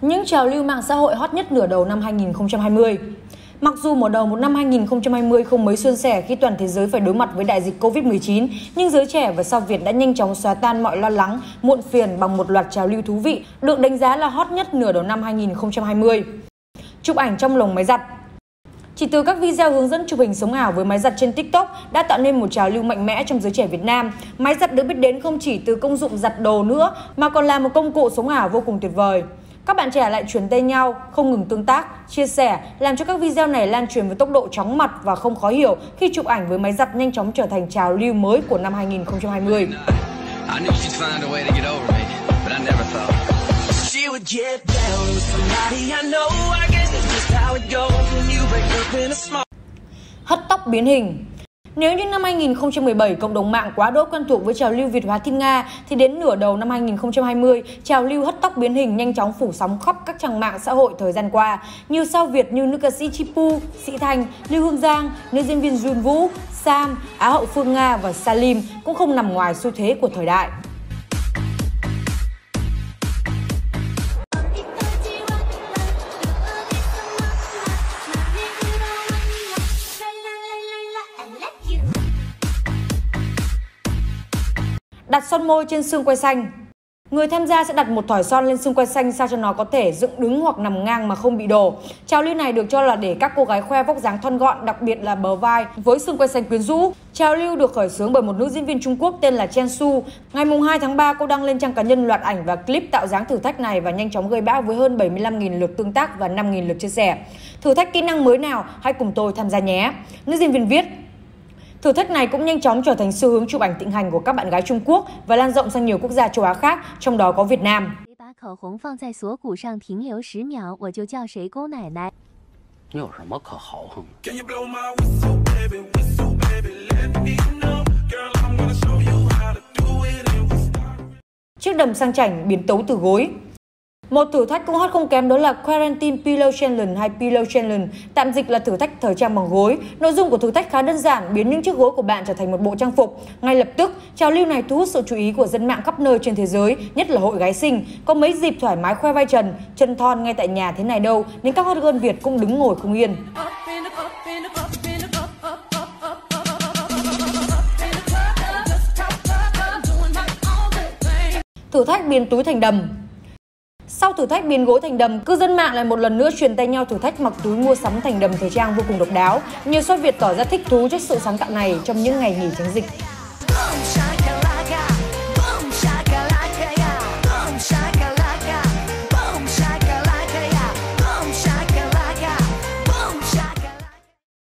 những trào lưu mạng xã hội hot nhất nửa đầu năm 2020. Mặc dù mở đầu một năm 2020 không mấy suôn sẻ khi toàn thế giới phải đối mặt với đại dịch Covid-19, nhưng giới trẻ và sao Việt đã nhanh chóng xóa tan mọi lo lắng, muộn phiền bằng một loạt trào lưu thú vị được đánh giá là hot nhất nửa đầu năm 2020. Chụp ảnh trong lồng máy giặt. Chỉ từ các video hướng dẫn chụp hình sống ảo với máy giặt trên TikTok đã tạo nên một trào lưu mạnh mẽ trong giới trẻ Việt Nam. Máy giặt được biết đến không chỉ từ công dụng giặt đồ nữa mà còn là một công cụ sống ảo vô cùng tuyệt vời. Các bạn trẻ lại truyền tay nhau, không ngừng tương tác, chia sẻ, làm cho các video này lan truyền với tốc độ chóng mặt và không khó hiểu khi chụp ảnh với máy giặt nhanh chóng trở thành trào lưu mới của năm 2020. Hất tóc biến hình. Nếu như năm 2017 cộng đồng mạng quá đỗi quen thuộc với trào lưu Việt hóa thiên nga thì đến nửa đầu năm 2020, trào lưu hất tóc biến hình nhanh chóng phủ sóng khắp các trang mạng xã hội thời gian qua. Nhiều sao Việt như nữ ca sĩ Chi Pu, Sĩ Thanh, Lưu Hương Giang, nữ diễn viên Jun Vũ, Sam, Á hậu Phương Nga và Salim cũng không nằm ngoài xu thế của thời đại. Đặt son môi trên xương quai xanh. Người tham gia sẽ đặt một thỏi son lên xương quai xanh sao cho nó có thể dựng đứng hoặc nằm ngang mà không bị đổ. Trào lưu này được cho là để các cô gái khoe vóc dáng thon gọn, đặc biệt là bờ vai với xương quai xanh quyến rũ. Trào lưu được khởi xướng bởi một nữ diễn viên Trung Quốc tên là Chen Su. Ngày 2 tháng 3, cô đăng lên trang cá nhân loạt ảnh và clip tạo dáng thử thách này và nhanh chóng gây bão với hơn 75.000 lượt tương tác và 5.000 lượt chia sẻ. Thử thách kỹ năng mới nào? Hãy cùng tôi tham gia nhé. Nữ diễn viên viết. Thử thách này cũng nhanh chóng trở thành xu hướng chụp ảnh thịnh hành của các bạn gái Trung Quốc và lan rộng sang nhiều quốc gia châu Á khác, trong đó có Việt Nam. Chiếc đầm sang chảnh biến tấu từ gối. Một thử thách cũng hot không kém đó là Quarantine Pillow Challenge hay Pillow Challenge, tạm dịch là thử thách thời trang bằng gối. Nội dung của thử thách khá đơn giản, biến những chiếc gối của bạn trở thành một bộ trang phục. Ngay lập tức, trào lưu này thu hút sự chú ý của dân mạng khắp nơi trên thế giới, nhất là hội gái xinh. Có mấy dịp thoải mái khoe vai trần, chân thon ngay tại nhà thế này đâu, nên các hot girl Việt cũng đứng ngồi không yên. Thử thách biến túi thành đầm. Sau thử thách biến gối thành đầm, cư dân mạng lại một lần nữa truyền tay nhau thử thách mặc túi mua sắm thành đầm thời trang vô cùng độc đáo. Nhiều sao Việt tỏ ra thích thú trước sự sáng tạo này trong những ngày nghỉ tránh dịch.